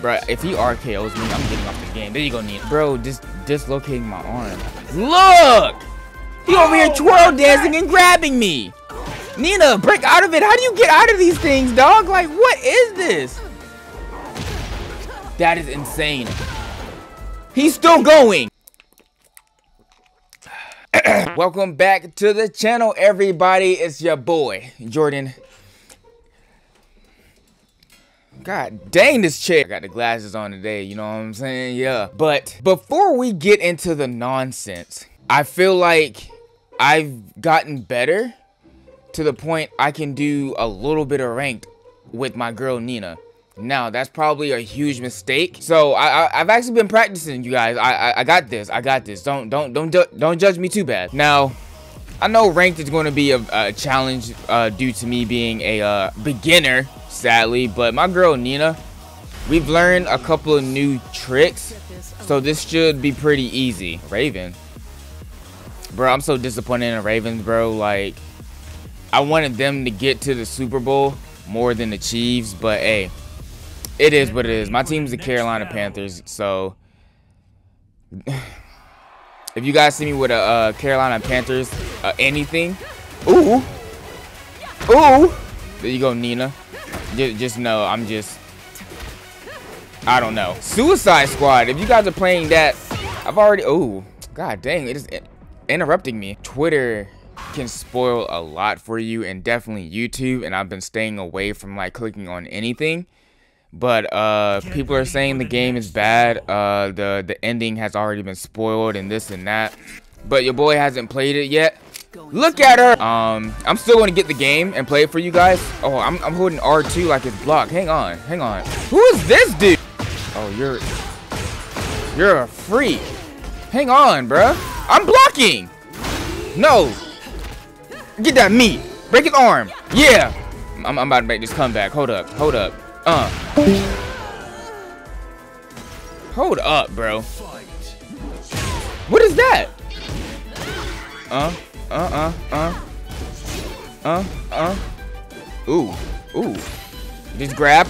Bro, if he RKOs me, I'm getting off the game. There you go, Nina. Bro, just dislocating my arm. Look! He over here twirl dancing and grabbing me. Nina, break out of it. How do you get out of these things, dog? Like, what is this? That is insane. He's still going. Welcome back to the channel, everybody. It's your boy, Jordan. God dang, this chair. I got the glasses on today, you know what I'm saying? Yeah. But before we get into the nonsense, I feel like I've gotten better to the point I can do a little bit of ranked with my girl Nina. Now, that's probably a huge mistake. So I've actually been practicing, you guys. I got this. I got this. Don't judge me too bad. Now, I know ranked is going to be a challenge due to me being a beginner, sadly, but my girl Nina, we've learned a couple of new tricks, so this should be pretty easy. Raven, bro, I'm so disappointed in the Ravens, bro. Like, I wanted them to get to the Super Bowl more than the Chiefs, but hey, it is what it is. My team's the Carolina Panthers, so if you guys see me with a Carolina Panthers anything, ooh, there you go, Nina. Just know I'm just, I don't know. Suicide Squad. If you guys are playing that, I've already. Oh, god dang, it is interrupting me. Twitter can spoil a lot for you, and definitely YouTube. And I've been staying away from like clicking on anything. But people are saying the game is bad. The ending has already been spoiled, and this and that. But your boy hasn't played it yet. Look at her. I'm still going to get the game and play it for you guys. Oh, I'm holding R2 like it's blocked. Hang on. Who is this dude? Oh, you're a freak. Hang on, bruh. I'm blocking. No. Get that meat. Break his arm. Yeah. I'm about to make this comeback. Hold up. Hold up, bro. What is that? Ooh. Just grab,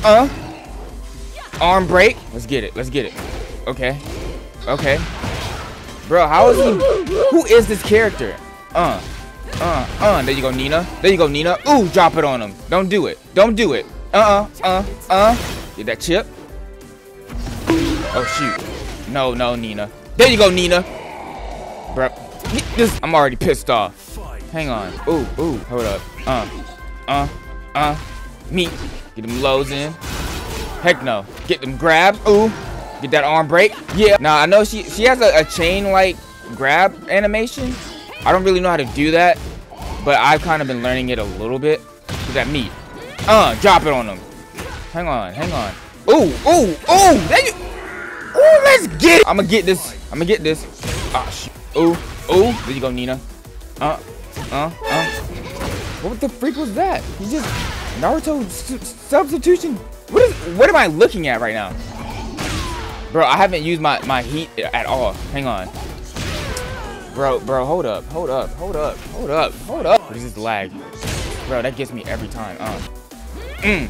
Arm break. Let's get it. Okay. Bro, how is he? Who is this character? There you go, Nina. Ooh, drop it on him. Don't do it. Get that chip. Oh, shoot. No, Nina. There you go, Nina. Bro. I'm already pissed off. Hang on. Ooh. Hold up. Me. Get them lows in. Heck no. Get them grabs. Ooh. Get that arm break. Yeah. Now, I know she has a chain-like grab animation. I don't really know how to do that, but I've kind of been learning it a little bit. Get that meat. Drop it on them. Hang on. Ooh. Ooh, let's get it. I'm gonna get this. Ah, shoot. Ooh, there you go, Nina. What the freak was that? He just Naruto substitution. What am I looking at right now? Bro, I haven't used my heat at all. Hang on. Bro, hold up. What is this lag? Bro, that gets me every time. There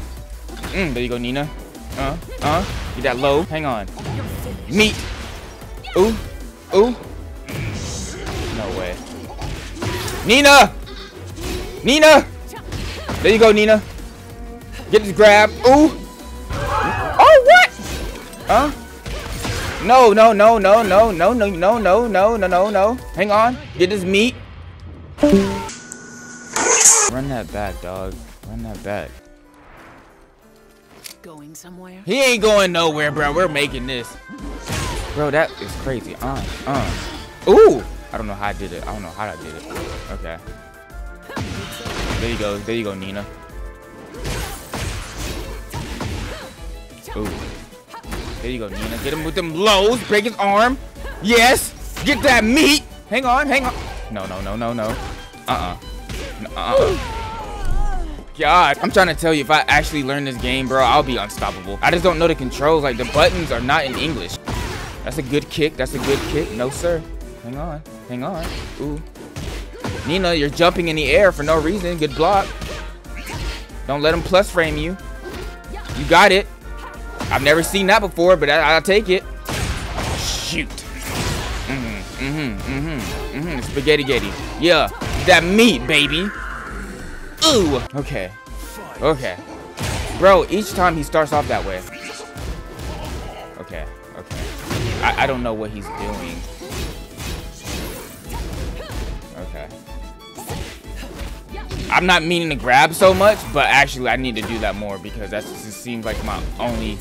you go, Nina. Get that low. Hang on. Meat. Ooh. No way. Nina! There you go, Nina. Get this grab. Ooh. Oh, what? No. Hang on. Get this meat. Run that back, dog. Going somewhere? He ain't going nowhere, bro. We're making this. Bro, that is crazy. Ooh. I don't know how I did it. Okay. There you go, Nina. Ooh. There you go, Nina. Get him with them lows. Break his arm. Yes. Get that meat. Hang on. No. God, I'm trying to tell you, if I actually learn this game, bro, I'll be unstoppable. I just don't know the controls. Like, the buttons are not in English. That's a good kick. No, sir. Hang on. Ooh. Nina, you're jumping in the air for no reason. Good block. Don't let him plus frame you. You got it. I've never seen that before, but I'll take it. Shoot. Spaghetti-getty. Yeah, that meat, baby. Ooh. Okay. Okay. Bro, each time he starts off that way. Okay. Okay. I don't know what he's doing. Okay. I'm not meaning to grab so much, but actually I need to do that more because that just seems like my only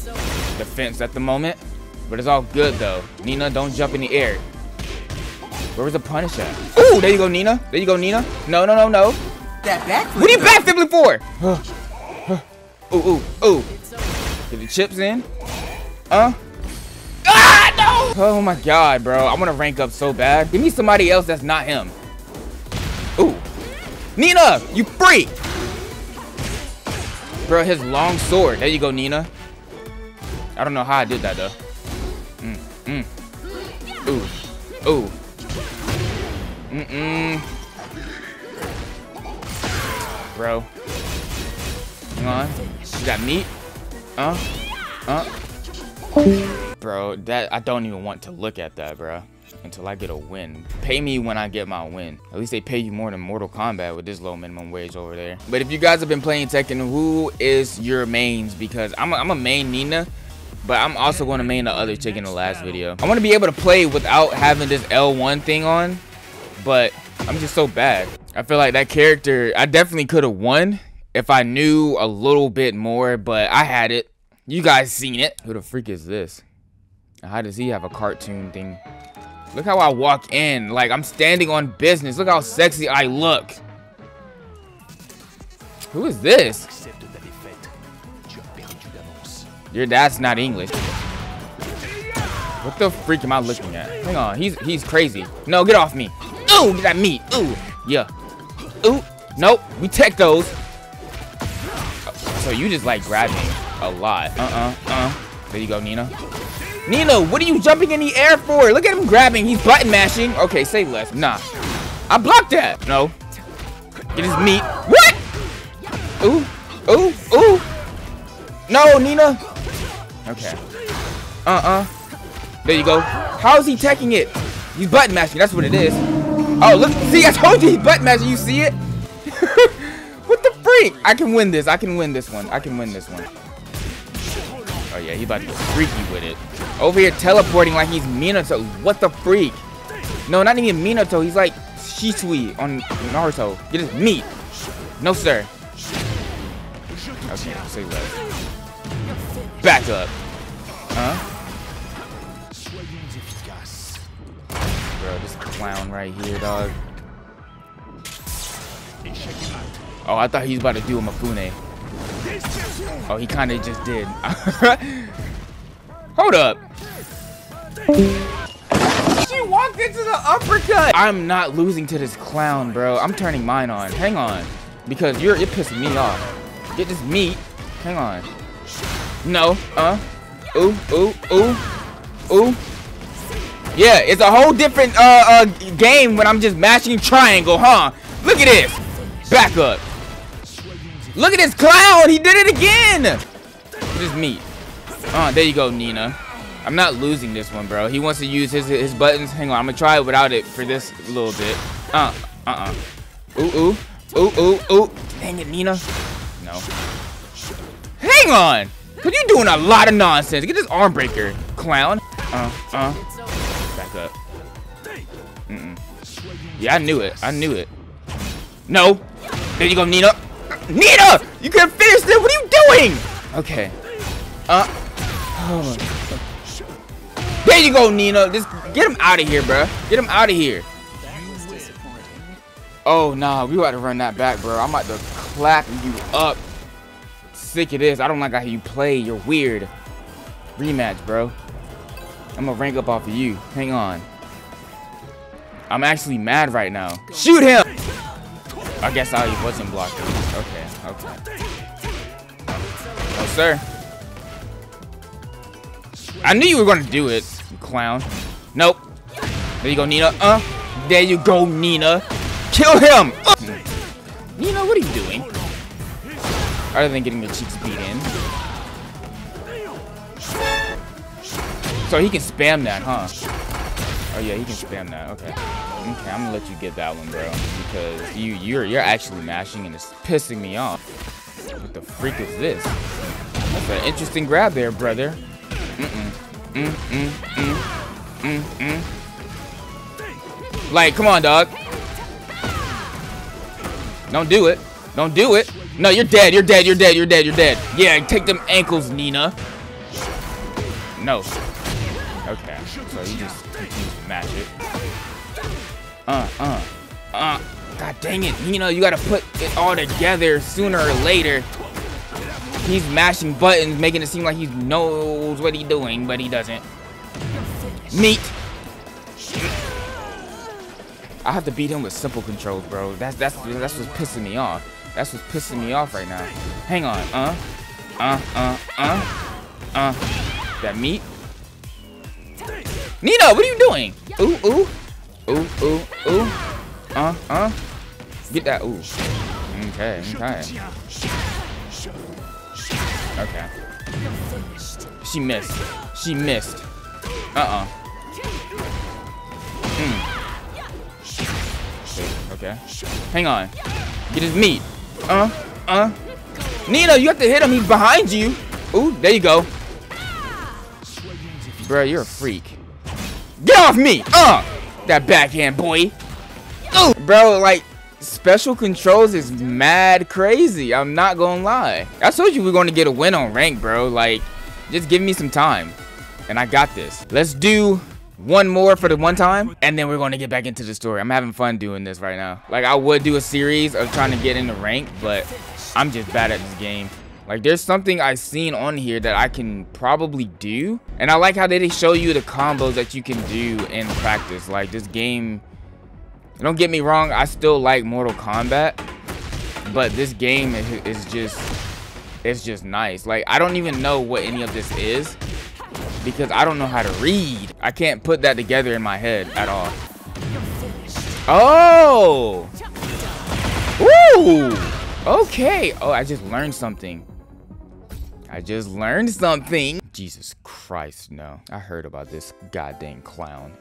defense at the moment. But it's all good though. Nina, don't jump in the air. Where was the punish at? Ooh, there you go, Nina. There you go, Nina. No, no, no, no. That backflip. What are you backflipping for? Ooh, ooh, ooh. Get the chips in. Ah, no! Oh my God, bro. I want to rank up so bad. Give me somebody else that's not him. Ooh. Nina, you freak! Bro, his long sword. There you go, Nina. I don't know how I did that, though. Ooh. Ooh. Bro. Come on. You got meat? Bro, that I don't even want to look at that, bro. Until I get a win. Pay me when I get my win. At least they pay you more than Mortal Kombat with this low minimum wage over there. But if you guys have been playing Tekken, who is your mains? Because I'm a main Nina, but I'm also going to main the other chick in the last video. I want to be able to play without having this L1 thing on, but I'm just so bad. I feel like that character, I definitely could have won if I knew a little bit more, but I had it. You guys seen it. Who the freak is this? How does he have a cartoon thing? Look how I walk in, like I'm standing on business. Look how sexy I look. Who is this? Dude, that's not English. What the freak am I looking at? Hang on, he's crazy. No, get off me. Ooh, get that meat. Ooh, yeah. Ooh, nope, we tech those. So you just like grabbing a lot. There you go, Nina. Nina, what are you jumping in the air for? Look at him grabbing. He's button mashing. Okay, say less. Nah. I blocked that. No. Get his meat. What? Ooh. Ooh. Ooh. No, Nina. Okay. There you go. How is he teching it? He's button mashing. That's what it is. Oh, look. See, I told you he's button mashing. You see it? What the freak? I can win this. I can win this one. I can win this one. Oh, yeah, he's about to get freaky with it. Over here teleporting like he's Minato. What the freak? No, not even Minato. He's like Shisui on Naruto. Get his meat. No, sir. Okay, say less. Back up. Bro, this clown right here, dog. Oh, I thought he was about to do a Mifune. Oh, he kind of just did. Hold up. She walked into the uppercut. I'm not losing to this clown, bro. I'm turning mine on. Hang on. Because you're pissing me off. Get this meat. Hang on. No. Ooh, ooh, ooh. Ooh. Yeah, it's a whole different game when I'm just mashing triangle, huh? Look at this. Back up. Look at this clown! He did it again! This meat. There you go, Nina. I'm not losing this one, bro. He wants to use his buttons. Hang on, I'm gonna try it without it for this little bit. Ooh, ooh. Ooh, ooh, ooh. Dang it, Nina. No. Hang on! Cause you're doing a lot of nonsense. Get this arm breaker, clown. Back up. Yeah, I knew it. I knew it. No. There you go, Nina. Nina! You couldn't finish this! What are you doing? Okay. Oh. There you go, Nina. Just get him out of here, bro. Get him out of here. Oh, nah. We about to run that back, bro. I'm about to clap you up. Sick of this. I don't like how you play. You're weird. Rematch, bro. I'm gonna rank up off of you. Hang on. I'm actually mad right now. Shoot him! I guess I wasn't blocking. Okay, okay. No, sir. I knew you were gonna do it, you clown. Nope. There you go, Nina. There you go, Nina. Kill him! Nina, what are you doing? Other than getting your cheeks beat in. So he can spam that, huh? Oh yeah, he can spam that. Okay. Okay, I'm gonna let you get that one, bro, because you're actually mashing and it's pissing me off. What the freak is this? That's an interesting grab there, brother. Like, come on, dog. Don't do it. Don't do it. No, you're dead. You're dead. You're dead. You're dead. You're dead. Yeah, take them ankles, Nina. No. Okay. So you just match it. God dang it. You know, you gotta put it all together sooner or later. He's mashing buttons, making it seem like he knows what he's doing, but he doesn't. Meat. I have to beat him with simple controls, bro. That's what's pissing me off. That's what's pissing me off right now. Hang on, that meat. Nina, what are you doing? Get that ooh. Okay, okay. Okay. She missed. She missed. Okay. Hang on. Get his meat. Nina, you have to hit him. He's behind you. Ooh, there you go. Bro, you're a freak. Get off me! That backhand, boy. Ooh, bro, like, special controls is mad crazy. I'm not gonna lie. I told you we were gonna get a win on rank, bro. Like, just give me some time. And I got this. Let's do one more for the one time, and then we're going to get back into the story. I'm having fun doing this right now. Like, I would do a series of trying to get into rank, but I'm just bad at this game. Like, there's something I've seen on here that I can probably do, and I like how they show you the combos that you can do in practice. Like, this game, don't get me wrong, I still like Mortal Kombat, but this game is just, it's just nice. Like, I don't even know what any of this is, because I don't know how to read. I can't put that together in my head at all. Oh! Woo! Okay. Oh, I just learned something. I just learned something. Jesus Christ, no. I heard about this goddamn clown.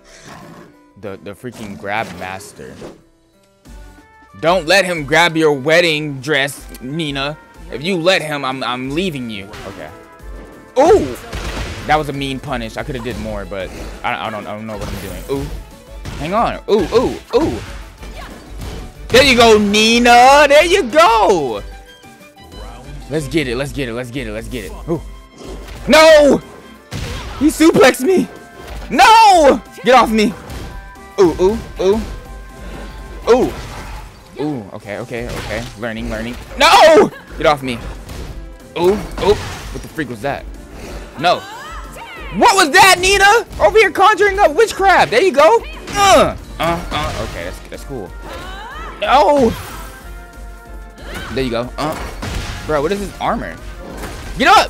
The freaking grab master. Don't let him grab your wedding dress, Nina. If you let him, I'm leaving you. Okay. Ooh! That was a mean punish. I could have did more, but I don't know what I'm doing. Ooh, hang on. Ooh, ooh, ooh. There you go, Nina. There you go. Let's get it. Let's get it. Let's get it. Let's get it. Ooh. No! He suplexed me. No! Get off me. Ooh, ooh, ooh, ooh, ooh. Okay, okay, okay. Learning, learning. No! Get off me. Ooh, ooh. What the freak was that? No. What was that, Nina? Over here conjuring up witchcraft. There you go. Okay, that's cool. No. There you go. Bro, what is this armor? Get up.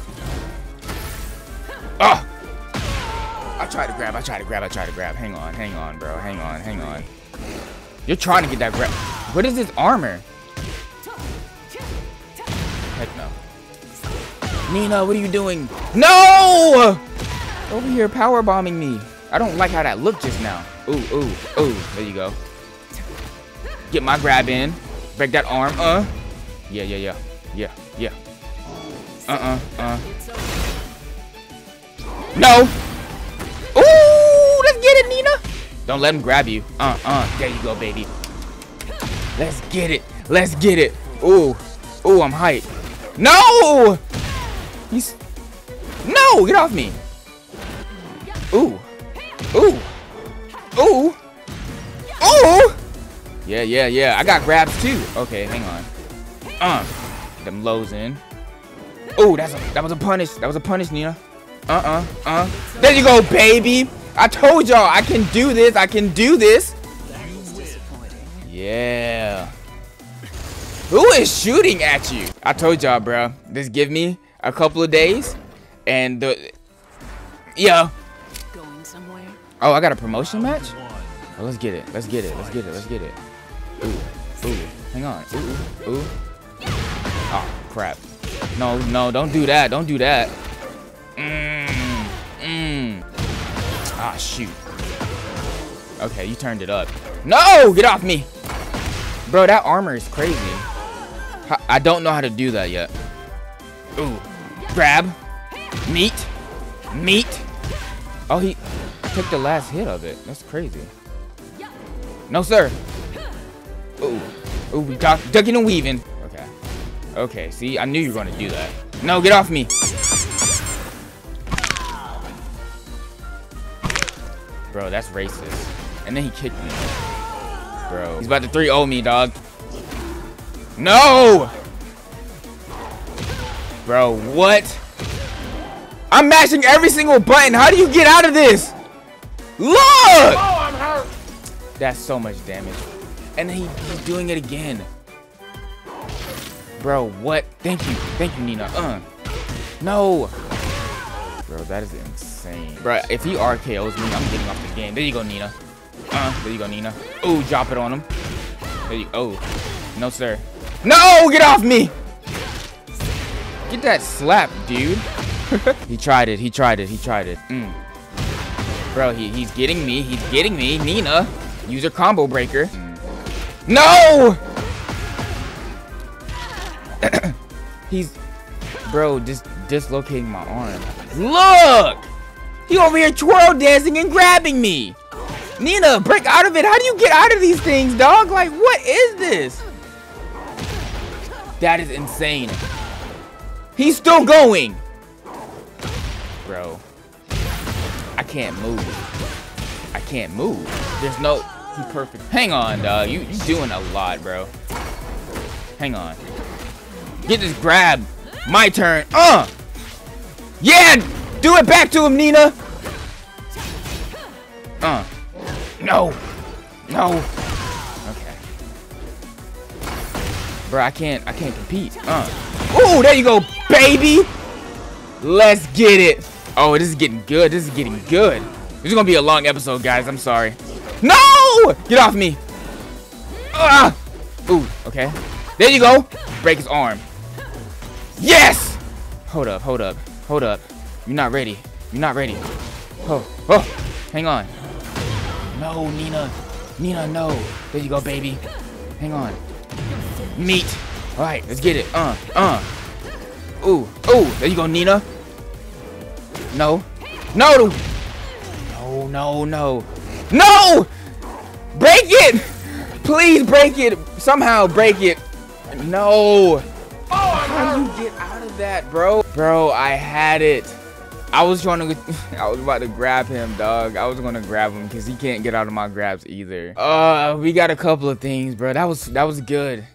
I tried to grab. Hang on, bro. Hang on. You're trying to get that grab. What is this armor? Heck no. Nina, what are you doing? No! Over here power bombing me. I don't like how that looked just now. Ooh, ooh, ooh. There you go. Get my grab in. Break that arm. Yeah. No! Ooh! Let's get it, Nina! Don't let him grab you. There you go, baby. Let's get it. Let's get it. Ooh. Ooh, I'm hyped. No! He's... No! Get off me! Ooh. Ooh. Ooh. Ooh! Yeah. I got grabs too. Okay, hang on. Them lows in. Ooh, that was a punish. That was a punish, Nina. There you go, baby! I told y'all I can do this. I can do this. Yeah. Who is shooting at you? I told y'all, bro. Just give me a couple of days, and yeah. Going somewhere. Oh, I got a promotion match. Oh, let's get it. Let's get it. Let's get it. Let's get it. Ooh, ooh. Hang on. Ooh, ooh. Oh crap. No, no, don't do that. Don't do that. Ah, shoot. Okay, you turned it up. No! Get off me! Bro, that armor is crazy. I don't know how to do that yet. Ooh. Grab. Meat. Meat. Oh, he took the last hit of it. That's crazy. No, sir. Ooh. Ooh, ducking and weaving. Okay. Okay, see? I knew you were going to do that. No, get off me. Bro, that's racist. And then he kicked me. Bro. He's about to 3-0 me, dog. No! Bro, what? I'm mashing every single button. How do you get out of this? Look! Oh, I'm hurt. That's so much damage. And then he's doing it again. Bro, what? Thank you. Thank you, Nina. No. Bro, that is insane. Bro, if he RKOs me, I'm getting off the game. There you go, Nina. There you go, Nina. Ooh, drop it on him. There you go. Oh. No, sir. No, get off me. Get that slap, dude. He tried it. He tried it. He tried it. Bro, he's getting me. He's getting me. Nina, use her combo breaker. No! He's... Bro, just dislocating my arm. Look! He over here twirl dancing and grabbing me. Nina, break out of it. How do you get out of these things, dog? Like, what is this? That is insane. He's still going. Bro. I can't move. I can't move. There's no... He perfect. Hang on, dog. You doing a lot, bro. Hang on. Get this grab. My turn. Yeah! Do it back to him, Nina! No! No! Okay. Bro, I can't compete. Ooh, there you go, baby! Let's get it! Oh, this is getting good. This is getting good. This is gonna be a long episode, guys. I'm sorry. No! Get off me! Ooh, okay. There you go! Break his arm. Yes! Hold up, hold up, hold up. You're not ready. You're not ready. Oh, oh, hang on. No, Nina. Nina, no. There you go, baby. Hang on. Meat. All right, let's get it. Ooh, ooh. There you go, Nina. No. No! No, no, no. No! Break it! Please break it. Somehow break it. No. How do you get out of that, bro? Bro, I had it. I was about to grab him, dog. I was gonna grab him because he can't get out of my grabs either. We got a couple of things, bro. That was good.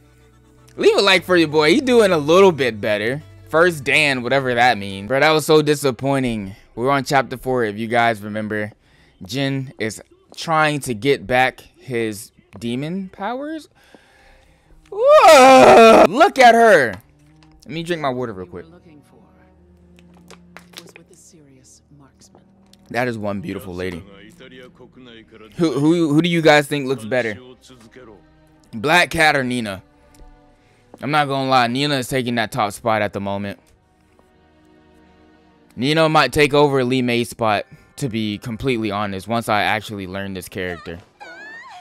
Leave a like for your boy. He's doing a little bit better. First Dan, whatever that means. Bro, that was so disappointing. We're on chapter 4, if you guys remember. Jin is trying to get back his demon powers. Whoa! Look at her. Let me drink my water real quick. That is one beautiful lady. Who do you guys think looks better? Black Cat or Nina? I'm not gonna lie, Nina is taking that top spot at the moment. Nina might take over Lee May's spot, to be completely honest, once I actually learn this character.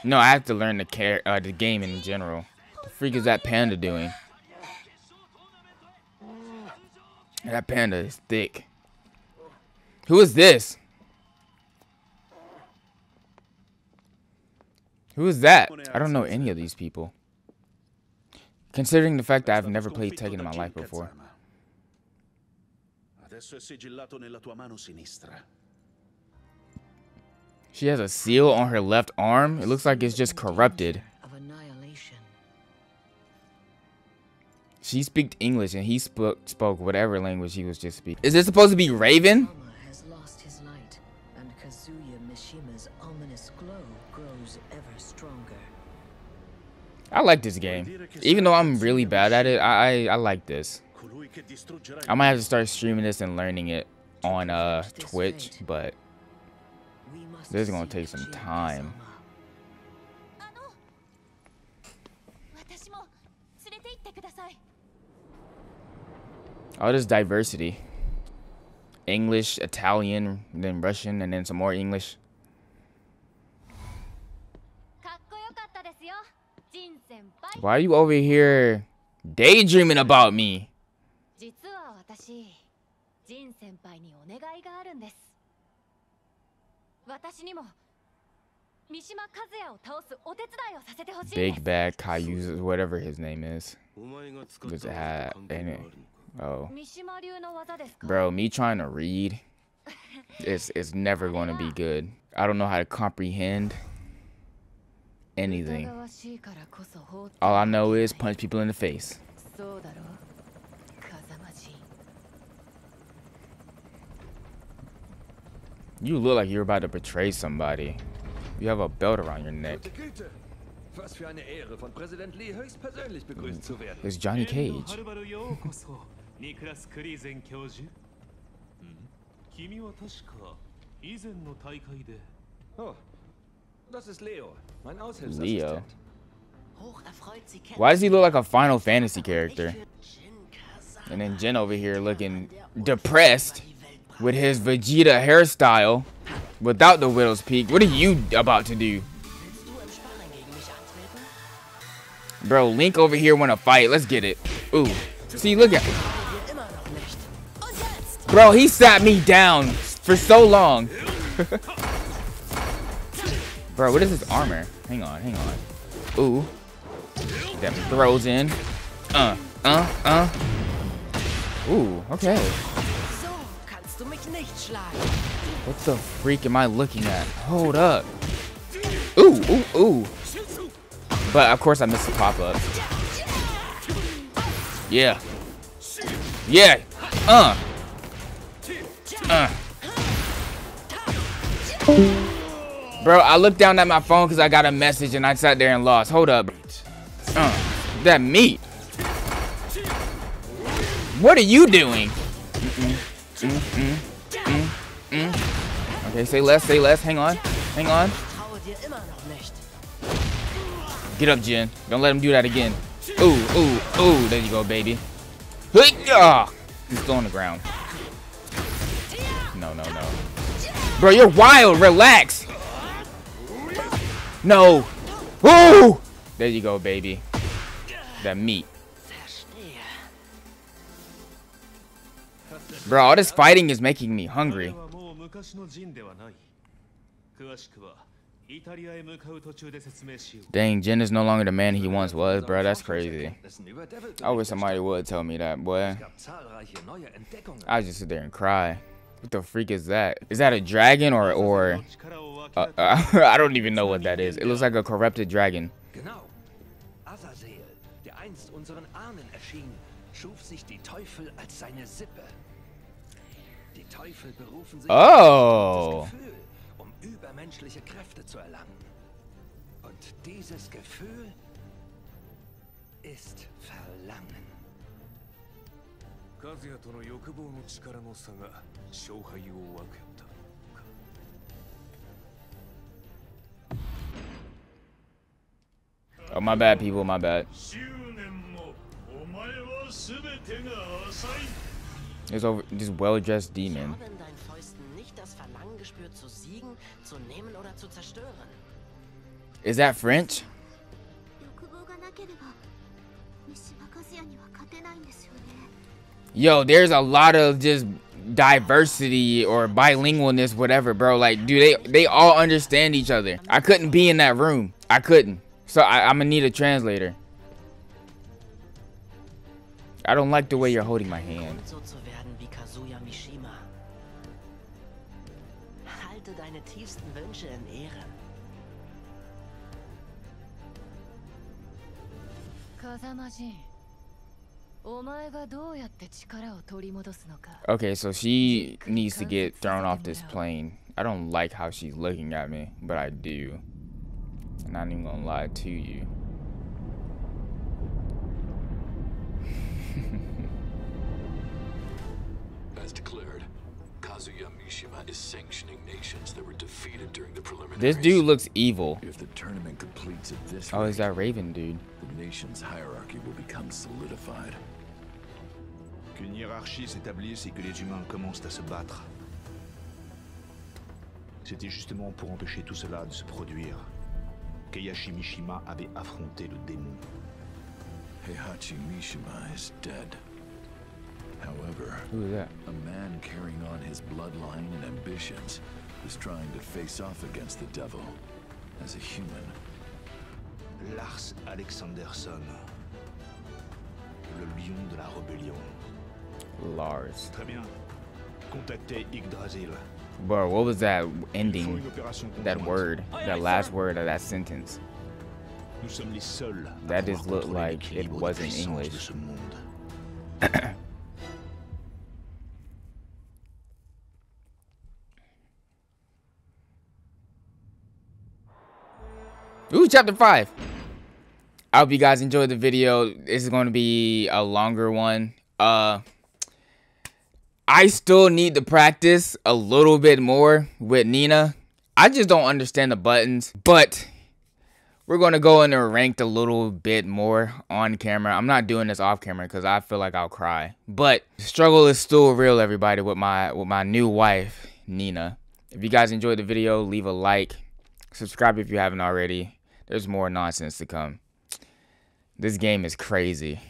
No, I have to learn the game in general. The freak is that panda doing? That panda is thick. Who is this? Who is that? I don't know any of these people. Considering the fact that I've never played Tekken in my life before. She has a seal on her left arm. It looks like it's just corrupted. She speaks English and he spoke whatever language he was just speaking. Is this supposed to be Raven? Has lost his light, and Kazuya Mishima's ominous glow grows ever stronger. I like this game. Even though I'm really bad at it, I like this. I might have to start streaming this and learning it on Twitch, but this is gonna take some time. Oh, there's diversity. English, Italian, and then Russian, and then some more English. Why are you over here daydreaming about me? Big bad Kaiju, whatever his name is. Does it have any? Oh, bro, me trying to read, it's never going to be good. I don't know how to comprehend anything. All I know is punch people in the face. You look like you're about to betray somebody. You have a belt around your neck. It's Johnny Cage. Leo. Why does he look like a Final Fantasy character? And then Jin over here looking depressed with his Vegeta hairstyle without the widow's peak. What are you about to do? Bro, Link over here want to fight. Let's get it. Ooh. See, look at... Bro, he sat me down for so long. Bro, what is this armor? Hang on, hang on. Ooh. That throws in. Ooh, okay. What the freak am I looking at? Hold up. Ooh, ooh, ooh. But of course I missed the pop-up. Yeah. Yeah. Bro, I looked down at my phone because I got a message and I sat there and lost. Hold up. That meat. What are you doing? Okay, say less, say less. Hang on. Hang on. Get up, Jin. Don't let him do that again. Ooh, ooh, ooh. There you go, baby. He's still on the ground. No, no, no. Bro, you're wild. Relax. No. Ooh. There you go, baby. That meat. Bro, all this fighting is making me hungry. Dang, Jin is no longer the man he once was, bro. That's crazy. I wish somebody would tell me that, boy. I just sit there and cry. What the freak is that? Is that a dragon or I don't even know what that is. It looks like a corrupted dragon. Oh. Übermenschliche Kräfte zu erlangen. Und dieses Gefühl ist Verlangen. Oh, my bad, people, my bad. There's over this well-dressed demon. Is that French? Yo, there's a lot of just diversity or bilingualness, whatever, bro. Like, dude, they all understand each other. I couldn't be in that room. I couldn't. So I'm gonna need a translator. I don't like the way you're holding my hand. Okay, so she needs to get thrown off this plane. I don't like how she's looking at me, but I do. I'm not even gonna lie to you. As declared, Kazuya Mishima is sanctioning nations that were defeated during the preliminaries. This dude looks evil. If the tournament completes at this rate, is that Raven, dude? The nation's hierarchy will become solidified. qu'une hiérarchie s'établisse et que les humains commencent à se battre. C'était justement pour empêcher tout cela de se produire qu'Heihachi Mishima avait affronté le démon. Heihachi Mishima is dead. However, a man carrying on his bloodline and ambitions was trying to face off against the devil as a human. Lars Alexandersson, le lion de la rébellion. Lars. Très bien. Contactez Yggdrasil. Bro, what was that ending? That word, that last word of that sentence. That just looked like it wasn't English. Ooh, chapter 5. I hope you guys enjoyed the video. This is going to be a longer one. I still need to practice a little bit more with Nina. I just don't understand the buttons, but we're going to go into ranked a little bit more on camera. I'm not doing this off camera because I feel like I'll cry. But the struggle is still real, everybody, with my new wife, Nina. If you guys enjoyed the video, leave a like. Subscribe if you haven't already. There's more nonsense to come. This game is crazy.